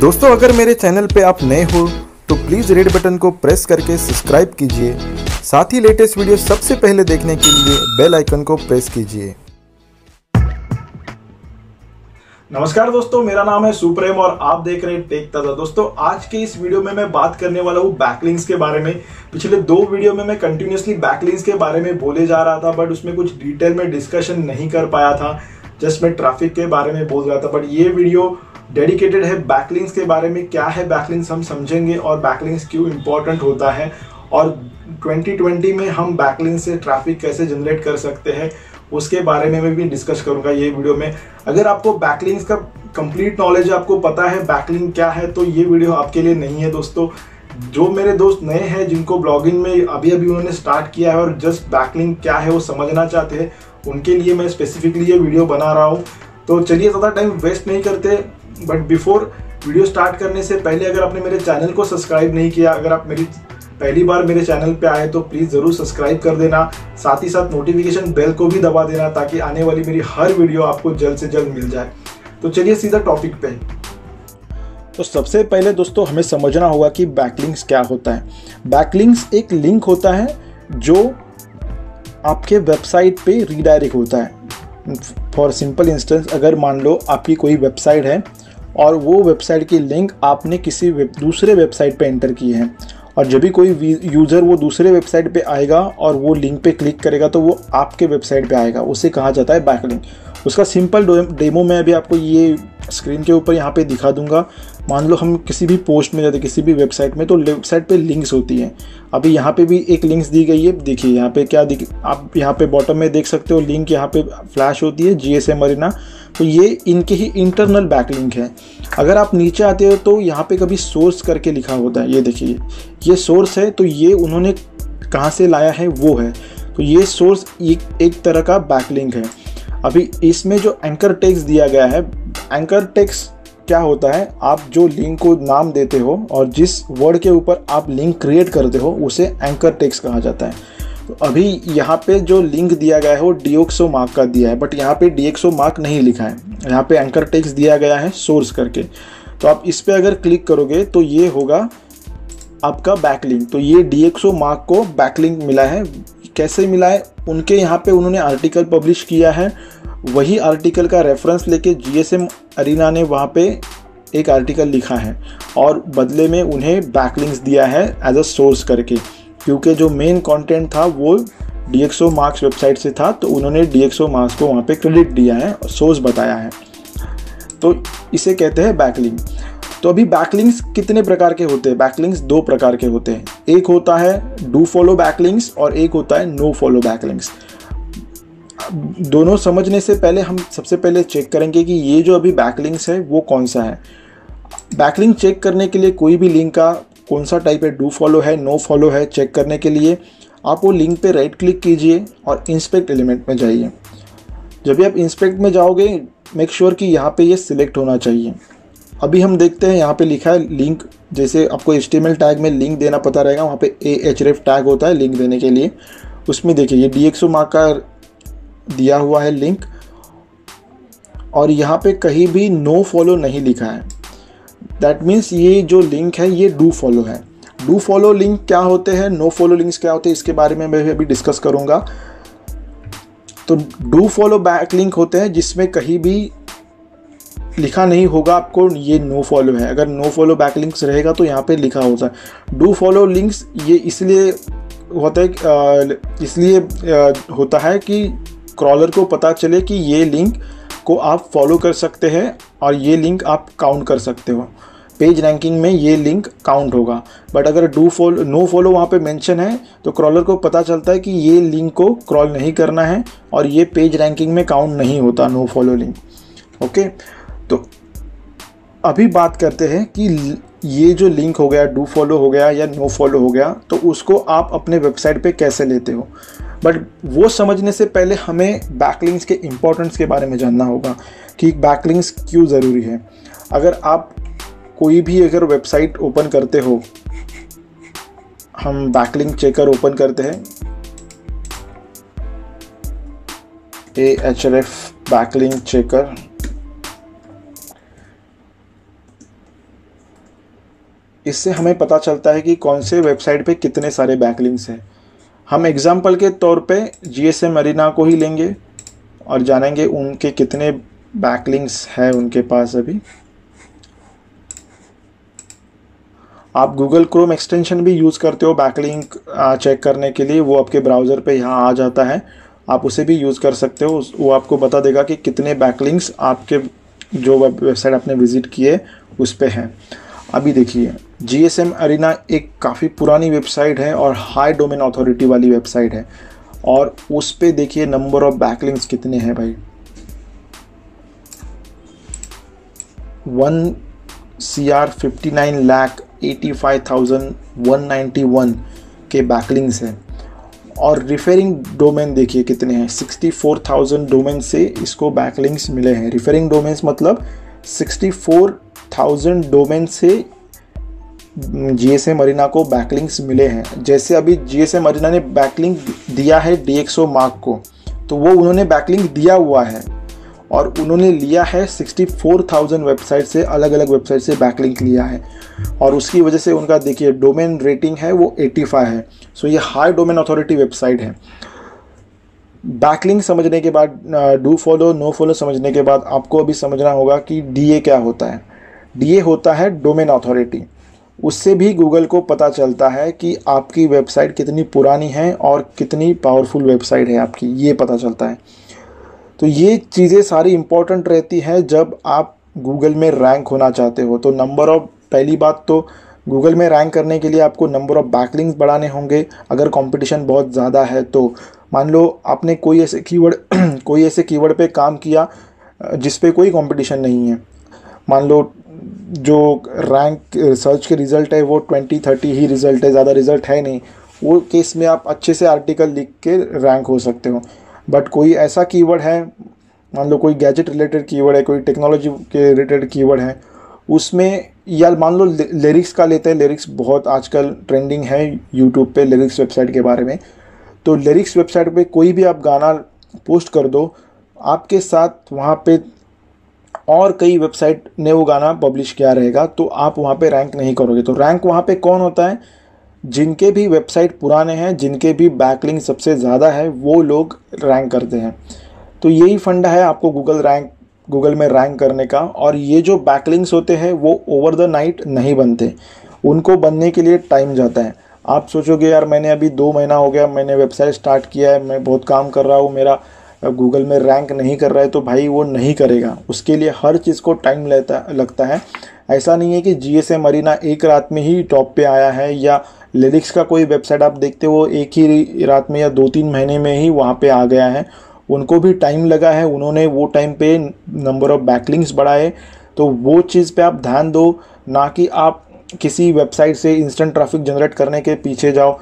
दोस्तों अगर मेरे चैनल पे आप नए हो तो प्लीज़ रेड बटन को प्रेस करके सब्सक्राइब कीजिए, साथ ही लेटेस्ट वीडियो सबसे पहले देखने के लिए बेल आइकन को प्रेस कीजिए। नमस्कार दोस्तों, मेरा नाम है सुप्रीम और आप देख रहे हैं टेकताजा। दोस्तों आज के इस वीडियो में मैं बात करने वाला हूँ बैकलिंक्स के बारे में। पिछले दो वीडियो में मैं कंटिन्यूसली बैकलिंक्स के बारे में बोले जा रहा था, बट उसमें कुछ डिटेल में डिस्कशन नहीं कर पाया था। जस्ट मैं ट्रैफिक के बारे में बोल रहा था, बट ये वीडियो डेडिकेटेड है बैकलिंक्स के बारे में। क्या है बैकलिंक्स हम समझेंगे और बैकलिंक्स क्यों इम्पोर्टेंट होता है, और 2020 में हम बैकलिंक्स से ट्रैफिक कैसे जनरेट कर सकते हैं उसके बारे में मैं भी डिस्कस करूंगा ये वीडियो में। अगर आपको बैकलिंक्स का कंप्लीट नॉलेज है, आपको पता है बैकलिंक क्या है, तो ये वीडियो आपके लिए नहीं है। दोस्तों जो मेरे दोस्त नए हैं, जिनको ब्लॉगिंग में अभी उन्होंने स्टार्ट किया है और जस्ट बैकलिंक क्या है वो समझना चाहते हैं, उनके लिए मैं स्पेसिफिकली ये वीडियो बना रहा हूँ। तो चलिए ज़्यादा टाइम वेस्ट नहीं करते, बट बिफोर वीडियो स्टार्ट करने से पहले अगर आपने मेरे चैनल को सब्सक्राइब नहीं किया, अगर आप मेरी पहली बार मेरे चैनल पे आए तो प्लीज़ ज़रूर सब्सक्राइब कर देना, साथ ही साथ नोटिफिकेशन बेल को भी दबा देना ताकि आने वाली मेरी हर वीडियो आपको जल्द से जल्द मिल जाए। तो चलिए सीधा टॉपिक पे। तो सबसे पहले दोस्तों हमें समझना होगा कि बैकलिंक्स क्या होता है। बैकलिंक्स एक लिंक होता है जो आपके वेबसाइट पे रीडायरेक्ट होता है। फॉर सिंपल इंस्टेंस, अगर मान लो आपकी कोई वेबसाइट है और वो वेबसाइट की लिंक आपने किसी दूसरे वेबसाइट पे एंटर की है, और जब भी कोई यूज़र वो दूसरे वेबसाइट पे आएगा और वो लिंक पे क्लिक करेगा तो वो आपके वेबसाइट पे आएगा, उसे कहा जाता है बैकलिंक। उसका सिंपल डेमो मैं अभी आपको ये स्क्रीन के ऊपर यहाँ पे दिखा दूंगा। मान लो हम किसी भी पोस्ट में जाते हैं, किसी भी वेबसाइट में, तो वेबसाइट पे लिंक्स होती हैं। अभी यहाँ पे भी एक लिंक्स दी गई है, देखिए यहाँ पे क्या आप यहाँ पे बॉटम में देख सकते हो, लिंक यहाँ पे फ्लैश होती है जीएसएमएरिना। तो ये इनके ही इंटरनल बैकलिंक है। अगर आप नीचे आते हो तो यहाँ पे कभी सोर्स करके लिखा होता है, ये देखिए ये सोर्स है, तो ये उन्होंने कहाँ से लाया है वो है। तो ये सोर्स एक तरह का बैकलिंक है। अभी इसमें जो एंकर टेक्स्ट दिया गया है, एंकर टेक्स्ट क्या होता है, आप जो लिंक को नाम देते हो और जिस वर्ड के ऊपर आप लिंक क्रिएट करते हो उसे एंकर टेक्स्ट कहा जाता है। तो अभी यहाँ पे जो लिंक दिया गया है वो DxO मार्क का दिया है, बट यहाँ पे DxO मार्क नहीं लिखा है, यहाँ पे एंकर टेक्स्ट दिया गया है सोर्स करके। तो आप इस पर अगर क्लिक करोगे तो ये होगा आपका बैकलिंक। तो ये DxO मार्क को बैकलिंक मिला है। कैसे मिला है, उनके यहाँ पे उन्होंने आर्टिकल पब्लिश किया है, वही आर्टिकल का रेफरेंस लेके जीएसएमएरिना ने वहाँ पे एक आर्टिकल लिखा है और बदले में उन्हें बैकलिंक्स दिया है एज अ सोर्स करके, क्योंकि जो मेन कंटेंट था वो DxO मार्क्स वेबसाइट से था, तो उन्होंने DxO मार्क्स को वहाँ पे क्रेडिट दिया है और सोर्स बताया है। तो इसे कहते हैं बैकलिंक। तो अभी बैकलिंक्स कितने प्रकार के होते हैं? बैकलिंक्स दो प्रकार के होते हैं, एक होता है डू फॉलो बैकलिंक्स और एक होता है नो फॉलो बैकलिंक्स। दोनों समझने से पहले हम सबसे पहले चेक करेंगे कि ये जो अभी बैकलिंक्स है वो कौन सा है। बैकलिंक चेक करने के लिए कोई भी लिंक का कौन सा टाइप है, डू फॉलो है नो फॉलो है, चेक करने के लिए आप वो लिंक पे राइट क्लिक कीजिए और इंस्पेक्ट एलिमेंट में जाइए। जब भी आप इंस्पेक्ट में जाओगे मेक श्योर कि यहाँ पे ये सिलेक्ट होना चाहिए। अभी हम देखते हैं यहाँ पे लिखा है लिंक, जैसे आपको HTML टैग में लिंक देना पता रहेगा, वहाँ पे AHRF टैग होता है लिंक देने के लिए। उसमें देखिए ये DxO मार्क का दिया हुआ है लिंक, और यहाँ पे कहीं भी नो फॉलो नहीं लिखा है। दैट मीन्स ये जो लिंक है ये डू फॉलो है। डू फॉलो लिंक क्या होते हैं, नो फॉलो लिंक्स क्या होते हैं, इसके बारे में मैं अभी डिस्कस करूँगा। तो डू फॉलो बैक लिंक होते हैं जिसमें कहीं भी लिखा नहीं होगा आपको ये नो फॉलो है। अगर नो फॉलो बैकलिंक्स रहेगा तो यहाँ पे लिखा होता है। डू फॉलो लिंक्स ये इसलिए होता है कि क्रॉलर को पता चले कि ये लिंक को आप फॉलो कर सकते हैं और ये लिंक आप काउंट कर सकते हो, पेज रैंकिंग में ये लिंक काउंट होगा। बट अगर नो फॉलो वहाँ पे मेंशन है तो क्रॉलर को पता चलता है कि ये लिंक को क्रॉल नहीं करना है और ये पेज रैंकिंग में काउंट नहीं होता नो फॉलो लिंक। ओके, तो अभी बात करते हैं कि ये जो लिंक हो गया, डू फॉलो हो गया या नो फॉलो हो गया, तो उसको आप अपने वेबसाइट पे कैसे लेते हो। बट वो समझने से पहले हमें बैकलिंक्स के इम्पोर्टेंस के बारे में जानना होगा कि बैकलिंक्स क्यों ज़रूरी है। अगर आप कोई भी अगर वेबसाइट ओपन करते हो, हम बैकलिंक चेकर ओपन करते हैं, AHRF बैकलिंक चेकर। इससे हमें पता चलता है कि कौन से वेबसाइट पे कितने सारे बैकलिंक्स हैं। हम एग्जाम्पल के तौर पे जीएसएमएरिना को ही लेंगे और जानेंगे उनके कितने बैकलिंक्स हैं उनके पास। अभी आप गूगल क्रोम एक्सटेंशन भी यूज़ करते हो बैकलिंक चेक करने के लिए, वो आपके ब्राउज़र पे यहाँ आ जाता है, आप उसे भी यूज़ कर सकते हो। वो आपको बता देगा कि कितने बैकलिंक्स आपके जो वेबसाइट आपने विज़िट किए उस पे हैं। अभी देखिए, जीएसएमएरिना एक काफ़ी पुरानी वेबसाइट है और हाई डोमेन अथॉरिटी वाली वेबसाइट है, और उस पर देखिए नंबर ऑफ बैकलिंक्स कितने हैं भाई, 1,59,85,191 के बैकलिंक्स हैं। और रिफेरिंग डोमेन देखिए कितने हैं, 64,000 डोमेन से इसको बैकलिंक्स मिले हैं। रिफेरिंग डोमेन्स मतलब 64,000 डोमेन से जीएसएमएरिना को बैकलिंक्स मिले हैं। जैसे अभी जीएसएमएरिना ने बैकलिंक दिया है DxO मार्क को, तो वो उन्होंने बैकलिंक दिया हुआ है और उन्होंने लिया है 64,000 वेबसाइट से, अलग अलग वेबसाइट से बैकलिंक लिया है, और उसकी वजह से उनका देखिए डोमेन रेटिंग है वो 85 है। सो ये हाई डोमेन अथॉरिटी वेबसाइट है। बैकलिंक समझने के बाद, डू फॉलो नो फॉलो समझने के बाद आपको अभी समझना होगा कि DA क्या होता है। DA होता है डोमेन अथॉरिटी। उससे भी गूगल को पता चलता है कि आपकी वेबसाइट कितनी पुरानी है और कितनी पावरफुल वेबसाइट है आपकी, ये पता चलता है। तो ये चीज़ें सारी इम्पोर्टेंट रहती हैं जब आप गूगल में रैंक होना चाहते हो। तो नंबर ऑफ़, पहली बात तो गूगल में रैंक करने के लिए आपको नंबर ऑफ़ बैकलिंक्स बढ़ाने होंगे अगर कंपटीशन बहुत ज़्यादा है तो। मान लो आपने कोई ऐसे कीवर्ड पे काम किया जिस पे कोई कंपटीशन नहीं है। मान लो जो रैंक सर्च के रिज़ल्ट है वो 20-30 ही रिज़ल्ट है, ज़्यादा रिज़ल्ट है नहीं, वो केस में आप अच्छे से आर्टिकल लिख के रैंक हो सकते हो। बट कोई ऐसा कीवर्ड है, मान लो कोई गैजेट रिलेटेड कीवर्ड है, कोई टेक्नोलॉजी के रिलेटेड कीवर्ड है, उसमें, या मान लो लिरिक्स का लेते हैं, लिरिक्स बहुत आजकल ट्रेंडिंग है यूट्यूब पे, लिरिक्स वेबसाइट के बारे में। तो लिरिक्स वेबसाइट पे कोई भी आप गाना पोस्ट कर दो, आपके साथ वहाँ पे और कई वेबसाइट ने वो गाना पब्लिश किया रहेगा, तो आप वहाँ पर रैंक नहीं करोगे। तो रैंक वहाँ पर कौन होता है? जिनके भी वेबसाइट पुराने हैं, जिनके भी बैकलिंक सबसे ज़्यादा है, वो लोग रैंक करते हैं। तो यही फंडा है आपको गूगल में रैंक करने का। और ये जो बैकलिंक्स होते हैं वो ओवर द नाइट नहीं बनते, उनको बनने के लिए टाइम जाता है। आप सोचोगे यार मैंने अभी 2 महीना हो गया, मैंने वेबसाइट स्टार्ट किया है, मैं बहुत काम कर रहा हूँ, मेरा गूगल में रैंक नहीं कर रहा है, तो भाई वो नहीं करेगा। उसके लिए हर चीज़ को टाइम लगता है। ऐसा नहीं है कि जीएसएमएरिना एक रात में ही टॉप पे आया है, या लिरिक्स का कोई वेबसाइट आप देखते हो एक ही रात में या 2-3 महीने में ही वहाँ पे आ गया है। उनको भी टाइम लगा है, उन्होंने वो टाइम पे नंबर ऑफ़ बैकलिंक्स बढ़ाए। तो वो चीज़ पे आप ध्यान दो, ना कि आप किसी वेबसाइट से इंस्टेंट ट्रैफिक जनरेट करने के पीछे जाओ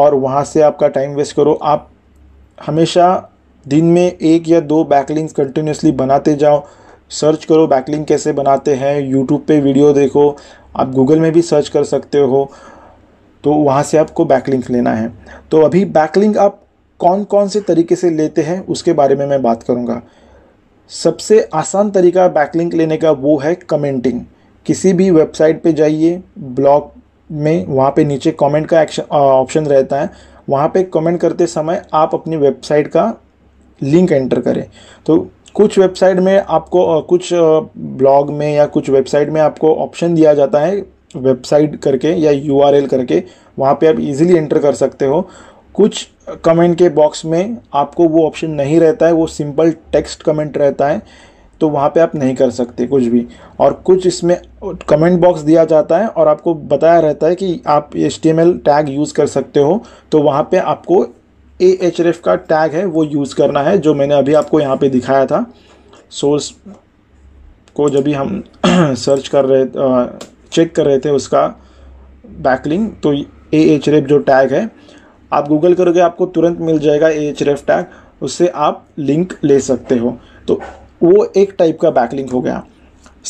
और वहाँ से आपका टाइम वेस्ट करो। आप हमेशा दिन में 1 या 2 बैकलिंक्स कंटिन्यूसली बनाते जाओ, सर्च करो बैकलिंक कैसे बनाते हैं, यूट्यूब पे वीडियो देखो, आप गूगल में भी सर्च कर सकते हो, तो वहाँ से आपको बैकलिंक लेना है। तो अभी बैकलिंक आप कौन कौन से तरीके से लेते हैं उसके बारे में मैं बात करूँगा। सबसे आसान तरीका बैकलिंक लेने का वो है कमेंटिंग। किसी भी वेबसाइट पे जाइए, ब्लॉग में, वहाँ पे नीचे कमेंट का ऑप्शन रहता है, वहाँ पे कमेंट करते समय आप अपनी वेबसाइट का लिंक एंटर करें। तो कुछ वेबसाइट में आपको, कुछ ब्लॉग में या कुछ वेबसाइट में आपको ऑप्शन दिया जाता है वेबसाइट करके या URL करके, वहाँ पे आप इजीली एंटर कर सकते हो। कुछ कमेंट के बॉक्स में आपको वो ऑप्शन नहीं रहता है, वो सिंपल टेक्स्ट कमेंट रहता है, तो वहाँ पे आप नहीं कर सकते कुछ भी। और कुछ इसमें कमेंट बॉक्स दिया जाता है और आपको बताया रहता है कि आप HTML टैग यूज़ कर सकते हो, तो वहाँ पे आपको AHRF का टैग है वो यूज़ करना है, जो मैंने अभी आपको यहाँ पे दिखाया था। सोर्स को जब भी हम सर्च कर रहे, चेक कर रहे थे उसका बैकलिंक, तो AHRF जो टैग है, आप गूगल करोगे आपको तुरंत मिल जाएगा AHRF टैग, उससे आप लिंक ले सकते हो। तो वो एक टाइप का बैकलिंक हो गया।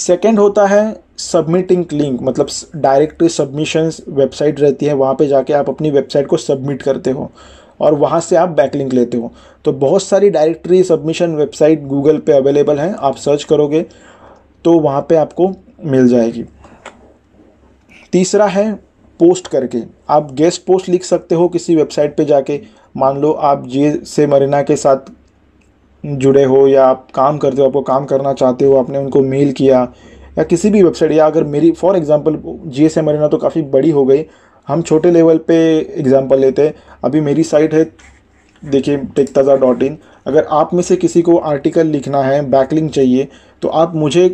सेकंड होता है सबमिटिंग लिंक, मतलब डायरेक्ट सबमिशंस वेबसाइट रहती है, वहाँ पे जाके आप अपनी वेबसाइट को सबमिट करते हो और वहाँ से आप बैकलिंक लेते हो। तो बहुत सारी डायरेक्टरी सबमिशन वेबसाइट गूगल पे अवेलेबल है, आप सर्च करोगे तो वहाँ पे आपको मिल जाएगी। तीसरा है पोस्ट करके, आप गेस्ट पोस्ट लिख सकते हो किसी वेबसाइट पे जाके। मान लो आप जीएसएमएरिना के साथ जुड़े हो या आप काम करते हो, आपको काम करना चाहते हो, आपने उनको मेल किया या किसी भी वेबसाइट, या अगर मेरी फॉर एग्जांपल जीएसएमएरिना तो काफ़ी बड़ी हो गई, हम छोटे लेवल पे एग्जांपल लेते हैं। अभी मेरी साइट है, देखिए टेकताजा.in, अगर आप में से किसी को आर्टिकल लिखना है, बैकलिंक चाहिए, तो आप मुझे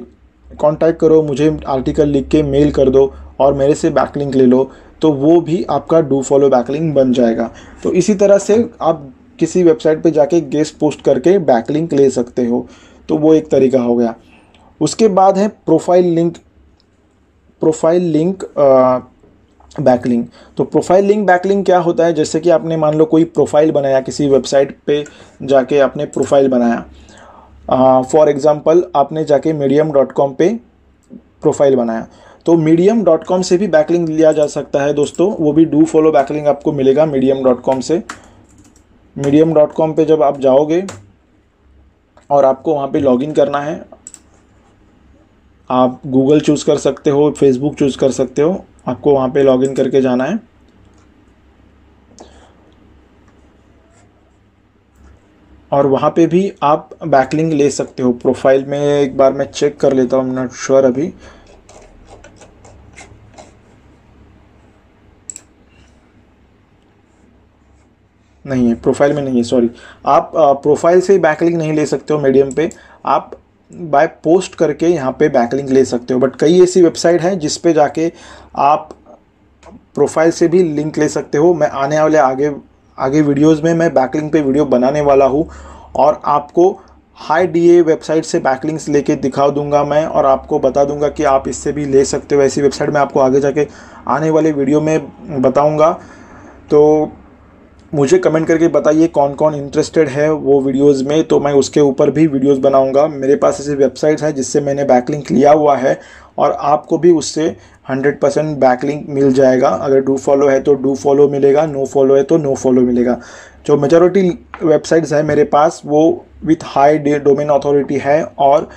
कांटेक्ट करो, मुझे आर्टिकल लिख के मेल कर दो और मेरे से बैकलिंक ले लो, तो वो भी आपका डू फॉलो बैकलिंक बन जाएगा। तो इसी तरह से आप किसी वेबसाइट पे जाके गेस्ट पोस्ट करके बैकलिंक ले सकते हो, तो वो एक तरीका हो गया। उसके बाद है प्रोफाइल लिंक, बैकलिंक। तो प्रोफाइल लिंक बैकलिंक क्या होता है, जैसे कि आपने मान लो कोई प्रोफाइल बनाया, किसी वेबसाइट पे जाके आपने प्रोफाइल बनाया, फॉर एग्जांपल आपने जाके medium.com पे प्रोफाइल बनाया, तो medium.com से भी बैकलिंक लिया जा सकता है दोस्तों, वो भी डू फॉलो बैकलिंक आपको मिलेगा medium.com से। medium.com पे जब आप जाओगे और आपको वहाँ पे लॉगिन करना है, आप गूगल चूज़ कर सकते हो, फेसबुक चूज़ कर सकते हो, आपको वहाँ पे लॉगिन करके जाना है। और वहाँ पे भी आप बैकलिंक ले सकते हो प्रोफाइल में। एक बार मैं चेक कर लेता हूँ, नॉट श्योर अभी। नहीं है, प्रोफाइल में नहीं है, सॉरी। आप प्रोफाइल से बैकलिंक नहीं ले सकते हो मीडियम पे, आप बाय पोस्ट करके यहाँ पे बैकलिंक ले सकते हो। बट कई ऐसी वेबसाइट हैं जिस पे जाके आप प्रोफाइल से भी लिंक ले सकते हो। मैं आने वाले आगे वीडियोस में मैं बैकलिंक पे वीडियो बनाने वाला हूँ और आपको हाई DA वेबसाइट से बैकलिंक्स लेके दिखा दूंगा मैं, और आपको बता दूंगा कि आप इससे भी ले सकते हो। ऐसी वेबसाइट मैं आपको आगे जाके आने वाले वीडियो में बताऊँगा। तो मुझे कमेंट करके बताइए कौन कौन इंटरेस्टेड है वो वीडियोस में, तो मैं उसके ऊपर भी वीडियोस बनाऊंगा। मेरे पास ऐसी वेबसाइट्स हैं जिससे मैंने बैकलिंक लिया हुआ है और आपको भी उससे 100% बैकलिंक मिल जाएगा। अगर डू फॉलो है तो डू फॉलो मिलेगा, नो फॉलो है तो नो फॉलो मिलेगा। जो मेजॉरिटी वेबसाइट्स हैं मेरे पास वो विथ हाई डोमेन अथॉरिटी है और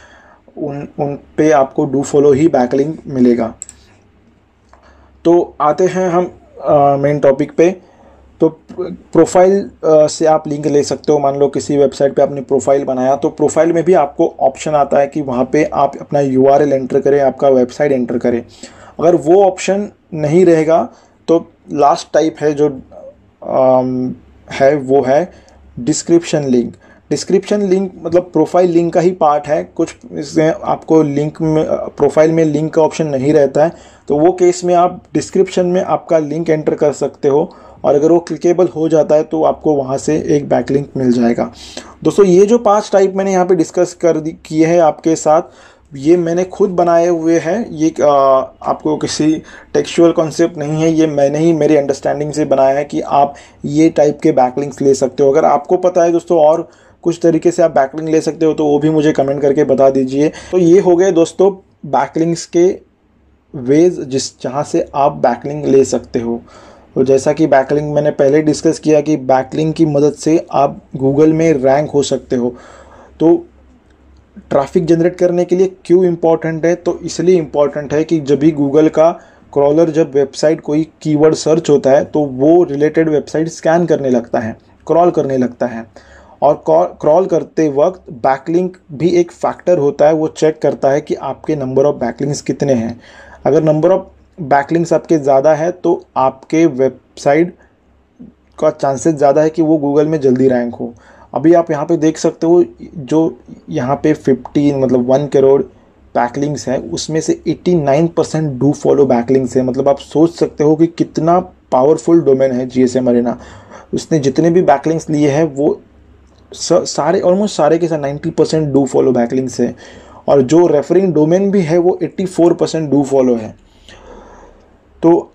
उन पर आपको डू फॉलो ही बैकलिंक मिलेगा। तो आते हैं हम मेन टॉपिक पे। तो प्रोफाइल से आप लिंक ले सकते हो। मान लो किसी वेबसाइट पे आपने प्रोफाइल बनाया, तो प्रोफाइल में भी आपको ऑप्शन आता है कि वहाँ पे आप अपना URL एंटर करें, आपका वेबसाइट एंटर करें। अगर वो ऑप्शन नहीं रहेगा तो लास्ट टाइप है जो है वो है डिस्क्रिप्शन लिंक। डिस्क्रिप्शन लिंक मतलब प्रोफाइल लिंक का ही पार्ट है कुछ। इसमें आपको लिंक में, प्रोफाइल में लिंक का ऑप्शन नहीं रहता है, तो वो केस में आप डिस्क्रिप्शन में आपका लिंक एंटर कर सकते हो और अगर वो क्लिकेबल हो जाता है तो आपको वहाँ से एक बैकलिंक मिल जाएगा। दोस्तों ये जो 5 टाइप मैंने यहाँ पे डिस्कस किए हैं आपके साथ, ये मैंने खुद बनाए हुए हैं। ये आपको किसी टेक्सुअल कॉन्सेप्ट नहीं है, ये मैंने ही मेरी अंडरस्टैंडिंग से बनाया है कि आप ये टाइप के बैकलिंक्स ले सकते हो। अगर आपको पता है दोस्तों और कुछ तरीके से आप बैकलिंक ले सकते हो तो वो भी मुझे कमेंट करके बता दीजिए। तो ये हो गए दोस्तों बैकलिंक्स के वेज जहाँ से आप बैकलिंक ले सकते हो। तो जैसा कि बैकलिंक मैंने पहले डिस्कस किया कि बैकलिंक की मदद से आप गूगल में रैंक हो सकते हो। तो ट्रैफिक जनरेट करने के लिए क्यों इम्पॉर्टेंट है, तो इसलिए इम्पॉर्टेंट है कि जब भी गूगल का क्रॉलर जब वेबसाइट कोई कीवर्ड सर्च होता है तो वो रिलेटेड वेबसाइट स्कैन करने लगता है, क्रॉल करने लगता है, और क्रॉल करते वक्त बैकलिंक भी एक फैक्टर होता है। वो चेक करता है कि आपके नंबर ऑफ बैकलिंक्स कितने हैं। अगर नंबर ऑफ बैकलिंक्स आपके ज़्यादा है तो आपके वेबसाइट का चांसेस ज़्यादा है कि वो गूगल में जल्दी रैंक हो। अभी आप यहाँ पे देख सकते हो जो यहाँ पे 15 मतलब 1 करोड़ बैकलिंक्स हैं, उसमें से 89% डू फॉलो बैकलिंक्स है। मतलब आप सोच सकते हो कि कितना पावरफुल डोमेन है जीएसएमएरिना। उसने जितने भी बैकलिंक्स लिए हैं वो सारे ऑलमोस्ट सारे के साथ 90% डू फॉलो बैकलिंक्स है, और जो रेफरिंग डोमेन भी है वो 84% डू फॉलो है। तो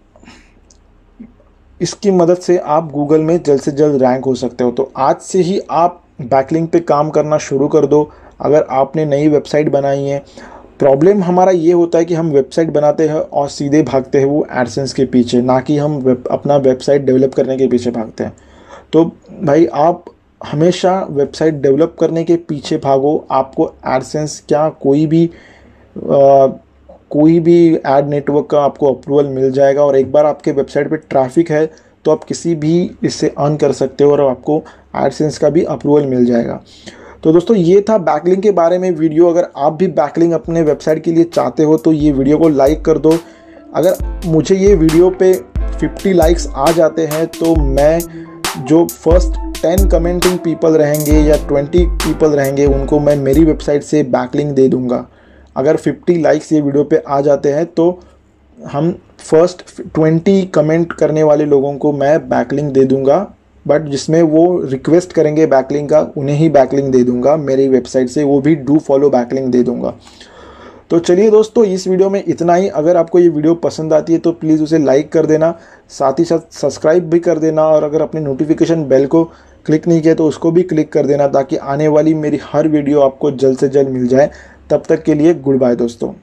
इसकी मदद से आप गूगल में जल्द से जल्द रैंक हो सकते हो। तो आज से ही आप बैकलिंक पे काम करना शुरू कर दो अगर आपने नई वेबसाइट बनाई है। प्रॉब्लम हमारा ये होता है कि हम वेबसाइट बनाते हैं और सीधे भागते हैं वो एडसेंस के पीछे, ना कि हम अपना वेबसाइट डेवलप करने के पीछे भागते हैं। तो भाई आप हमेशा वेबसाइट डेवलप करने के पीछे भागो। आपको एडसेंस क्या कोई भी कोई भी एड नेटवर्क का आपको अप्रूवल मिल जाएगा, और एक बार आपके वेबसाइट पे ट्रैफिक है तो आप किसी भी इससे अर्न कर सकते हो और आपको एडसेंस का भी अप्रूवल मिल जाएगा। तो दोस्तों ये था बैकलिंक के बारे में वीडियो। अगर आप भी बैकलिंक अपने वेबसाइट के लिए चाहते हो तो ये वीडियो को लाइक कर दो। अगर मुझे ये वीडियो पे 50 लाइक्स आ जाते हैं तो मैं जो फर्स्ट 10 कमेंटिंग पीपल रहेंगे या 20 पीपल रहेंगे उनको मैं मेरी वेबसाइट से बैकलिंक दे दूंगा। अगर 50 लाइक्स ये वीडियो पे आ जाते हैं तो हम फर्स्ट 20 कमेंट करने वाले लोगों को मैं बैकलिंक दे दूंगा, बट जिसमें वो रिक्वेस्ट करेंगे बैकलिंक का उन्हें ही बैकलिंक दे दूंगा मेरी वेबसाइट से, वो भी डू फॉलो बैकलिंक दे दूंगा। तो चलिए दोस्तों इस वीडियो में इतना ही। अगर आपको ये वीडियो पसंद आती है तो प्लीज़ उसे लाइक कर देना, साथ ही साथ सब्सक्राइब भी कर देना, और अगर आपने नोटिफिकेशन बेल को क्लिक नहीं किया तो उसको भी क्लिक कर देना ताकि आने वाली मेरी हर वीडियो आपको जल्द से जल्द मिल जाए। तब तक के लिए गुड बाय दोस्तों।